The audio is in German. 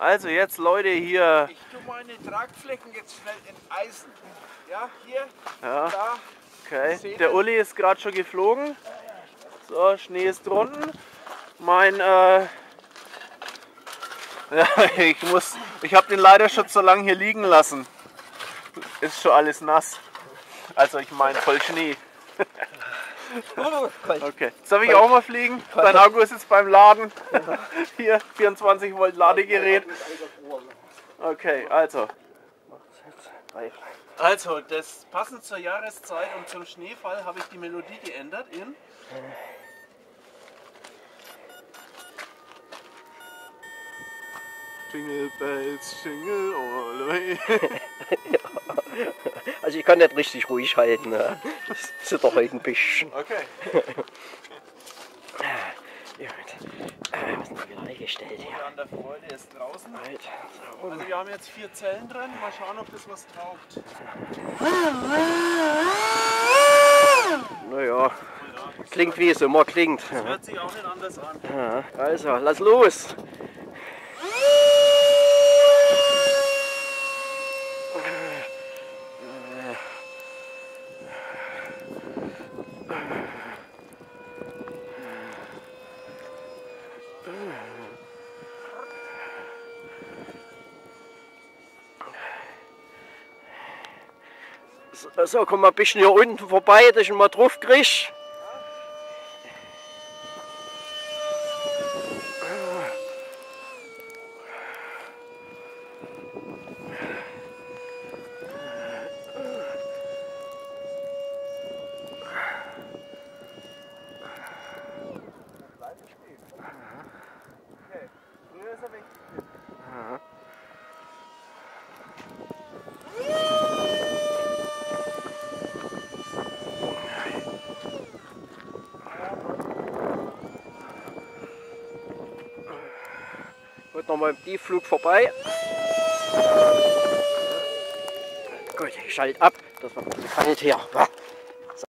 Also jetzt Leute hier. Ich tue meine Tragflecken jetzt schnell in Eisen. Ja, hier, ja. Da. Okay, der Uli ist gerade schon geflogen. So, Schnee ist drunten. Ich habe den leider schon so lange hier liegen lassen. Ist schon alles nass. Also ich meine voll Schnee. Okay, jetzt darf ich auch mal fliegen. Dein Akku ist jetzt beim Laden. Hier, 24 Volt Ladegerät. Okay, also. Also, das passend zur Jahreszeit und zum Schneefall habe ich die Melodie geändert in... Jingle Bells, Jingle all the way. Ja. Also ich kann nicht richtig ruhig halten. Das ist doch heute ein bisschen. Okay. Ja, wir sind hier reingestellt. Ja. An der Freude ist draußen. Also wir haben jetzt 4 Zellen drin. Mal schauen, ob das was taugt. Naja, klingt wie es immer klingt. Das hört sich auch nicht anders an. Ja. Also, lass los! So, komm mal ein bisschen hier unten vorbei, dass ich ihn mal drauf krieg. Nochmal im Tiefflug vorbei. Gut, ich schalte ab. Das war nicht her.